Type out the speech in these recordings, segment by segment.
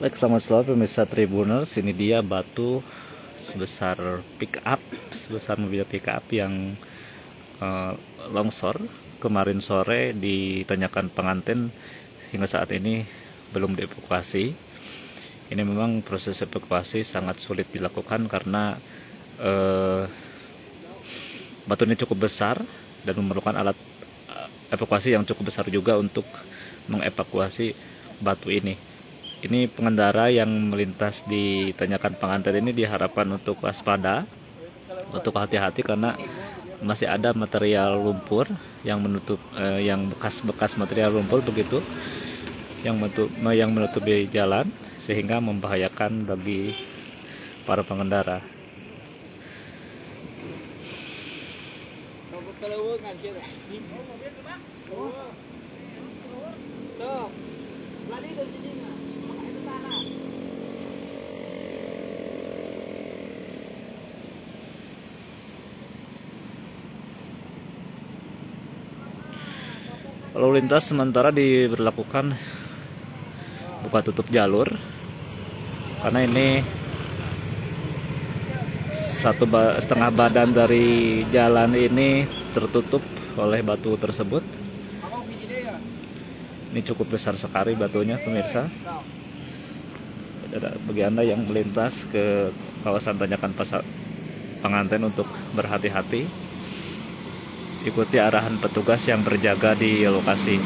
Baik, selamat selalu pemirsa Tribunners. Ini dia batu sebesar pick up, sebesar mobil pick up yang longsor kemarin sore di Tanjakan Panganten. Hingga saat ini belum dievakuasi. Ini memang proses evakuasi sangat sulit dilakukan karena batu ini cukup besar dan memerlukan alat evakuasi yang cukup besar juga untuk mengevakuasi batu ini. Ini pengendara yang melintas di Tanjakan Panganten ini diharapkan untuk waspada, untuk hati-hati karena masih ada material lumpur yang menutup, yang bekas-bekas material lumpur begitu, yang menutupi jalan sehingga membahayakan bagi para pengendara. Lalu lintas sementara diberlakukan buka tutup jalur karena ini setengah badan dari jalan ini tertutup oleh batu tersebut. Ini cukup besar sekali batunya pemirsa. Bagi Anda yang melintas ke kawasan Tanjakan Panganten untuk berhati-hati. Ikuti arahan petugas yang berjaga di lokasi.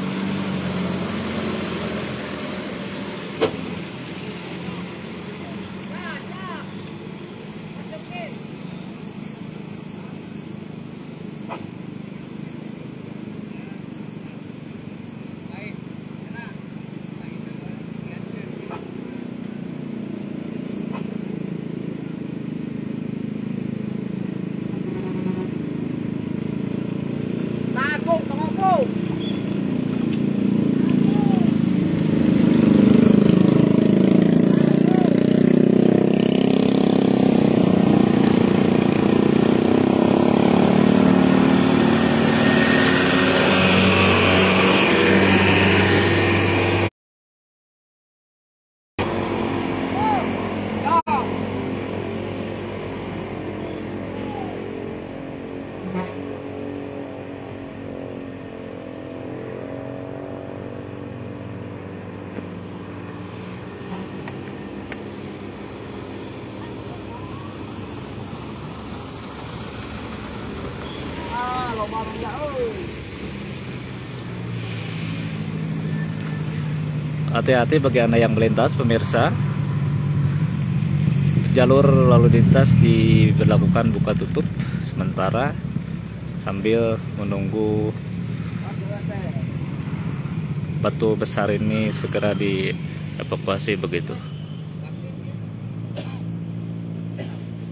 Hati-hati bagi Anda yang melintas pemirsa. Jalur lalu lintas diberlakukan buka tutup sementara sambil menunggu batu besar ini segera dievakuasi begitu.